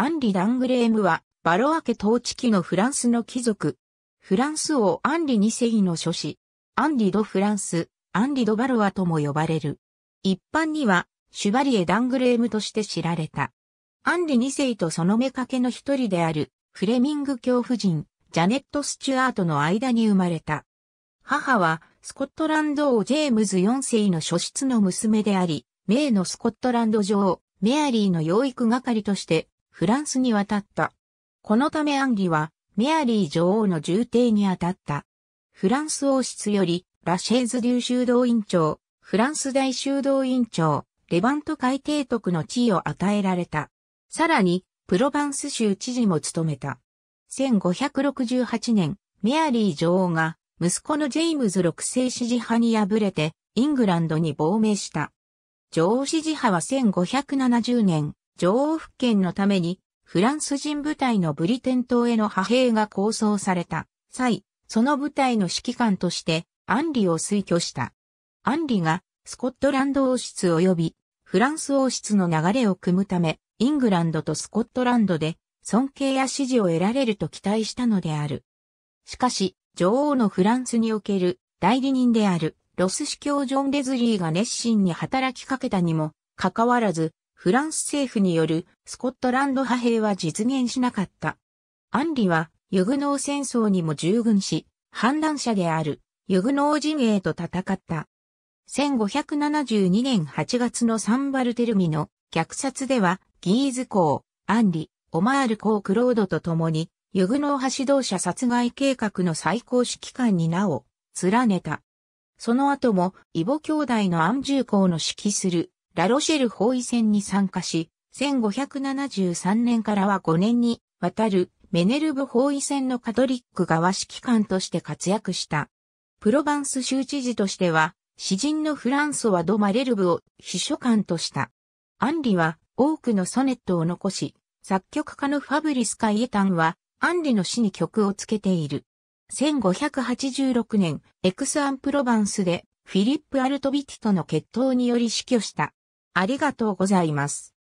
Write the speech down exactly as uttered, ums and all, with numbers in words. アンリ・ラングレームは、ヴァロア家統治期のフランスの貴族。フランス王アンリにせいの諸子。アンリ・ド・フランス、アンリ・ド・ヴァロアとも呼ばれる。一般には、シュバリエ・ダングレームとして知られた。アンリにせいとその妾の一人である、フレミング教夫人、ジャネット・スチュアートの間に生まれた。母は、スコットランド王ジェームズよんせいの庶出の娘であり、メイのスコットランド女王、メアリーの養育係として、フランスに渡った。このためアンリは、メアリー女王の従弟に当たった。フランス王室より、ラシェーズ流修道院長、フランス大修道院長、レバント海提督の地位を与えられた。さらに、プロヴァンス州知事も務めた。せんごひゃくろくじゅうはちねん、メアリー女王が、息子のジェイムズろくせい支持派に敗れて、イングランドに亡命した。女王支持派はせんごひゃくななじゅうねん、女王復権のために、フランス人部隊のブリテン島への派兵が構想された際、その部隊の指揮官として、アンリを推挙した。アンリが、スコットランド王室及び、フランス王室の流れを組むため、イングランドとスコットランドで、尊敬や支持を得られると期待したのである。しかし、女王のフランスにおける代理人である、ロス司教ジョン・レズリーが熱心に働きかけたにも、かかわらず、フランス政府によるスコットランド派兵は実現しなかった。アンリはユグノー戦争にも従軍し、反乱者であるユグノー陣営と戦った。せんごひゃくななじゅうにねんはちがつのサン・バルテルミの虐殺では、ギーズ公、アンリ、オマール公クロードと共に、ユグノー派指導者殺害計画の最高指揮官に名を連ねた。その後も、イボ兄弟のアンジュー公の指揮するラロシェル包囲戦に参加し、せんごひゃくななじゅうさんねんからはごねんにわたるメネルブ包囲戦のカトリック側指揮官として活躍した。プロヴァンス州知事としては、詩人のフランソワ・ド・マレルブを秘書官とした。アンリは多くのソネットを残し、作曲家のファブリス・カイエタンは、アンリの詩に曲をつけている。せんごひゃくはちじゅうろくねん、エクス・アン・プロヴァンスで、フィリップ・アルトビティとの決闘により死去した。ありがとうございます。